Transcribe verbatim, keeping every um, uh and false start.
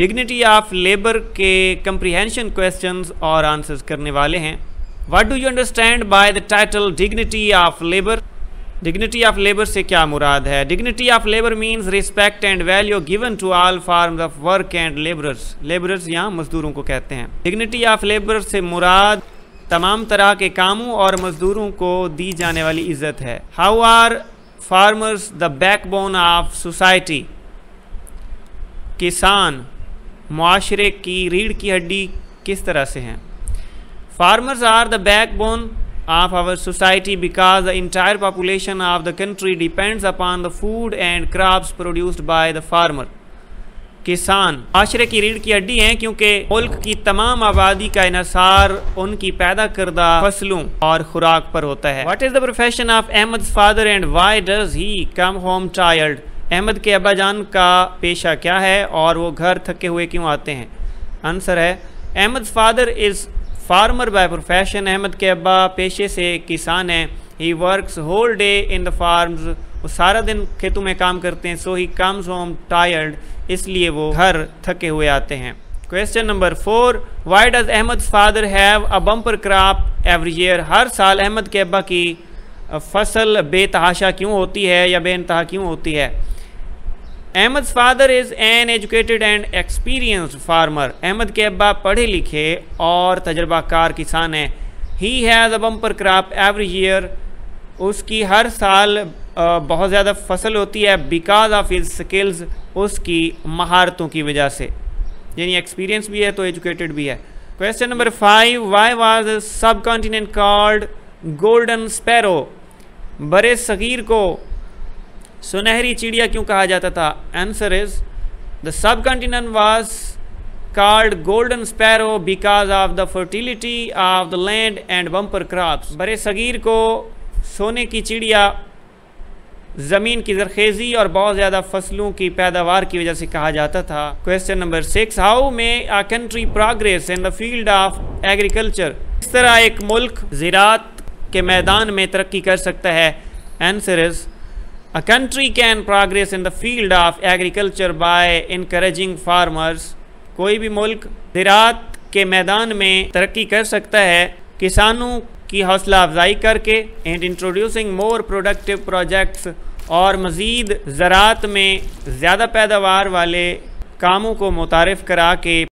Dignity of labour के comprehension questions और answers करने वाले हैं। What do you understand by the title dignity of labour? Dignity of labour से क्या मुराद है? Dignity of labour means respect and value given to all forms of work and labourers. Labourers यहाँ मजदूरों को कहते हैं। डिग्निटी ऑफ लेबर से मुराद तमाम तरह के कामों और मजदूरों को दी जाने वाली इज्जत है। How are farmers the backbone of society? किसान मुआशरे की रीढ़ की हड्डी किस तरह से हैं? Farmers are the backbone of our society because the entire population of the country depends upon the food and crops produced by the farmer. किसान मुआशरे की रीढ़ की हड्डी हैं क्योंकि मुल्क की तमाम आबादी का इन्हसार उनकी पैदा करदा फसलों और खुराक पर होता है। What is the profession of Ahmad's father and why does he come home tired? Ahmad के अब्बाजान का पेशा क्या है और वो घर थके हुए क्यों आते हैं? आंसर है Ahmad's father is farmer by profession. Ahmad के अब्बा पेशे से किसान हैं। He works whole day in the farms. वो सारा दिन खेतों में काम करते हैं। So he comes home tired, इसलिए वो घर थके हुए आते हैं। Question number four, why does Ahmad's father have a bumper crop every year? हर साल अहमद के अब्बा की फसल बेतहाशा क्यों होती है या बेनतहा क्यों होती है? Ahmad's father is an educated and experienced farmer. Ahmad के अब्बा पढ़े लिखे और तजर्बाकार किसान हैं। He has a bumper crop every year, उसकी हर साल बहुत ज़्यादा फसल होती है। बिकॉज ऑफ हिज स्किल्स, उसकी महारतों की वजह से, यानी एक्सपीरियंस भी है तो एजुकेटेड भी है। Question number five, why was subcontinent called golden sparrow? बड़े सगीर को सुनहरी चिड़िया क्यों कहा जाता था? Answer is the subcontinent was called golden sparrow because of the fertility of the land and bumper crops. बड़े सगीर को सोने की चिड़िया ज़मीन की जरखेज़ी और बहुत ज़्यादा फसलों की पैदावार की वजह से कहा जाता था। Question number six, how may a country progress in the field of agriculture? इस तरह एक मुल्क ज़राअत के मैदान में तरक्की कर सकता है। Answer is A country can progress in the field of agriculture by encouraging farmers. कोई भी मुल्क ज़राअत के मैदान में तरक्की कर सकता है किसानों की हौसला अफजाई करके। And introducing more productive projects, और मज़ीद ज़राअत में ज़्यादा पैदावार वाले कामों को मुतारिफ करा के।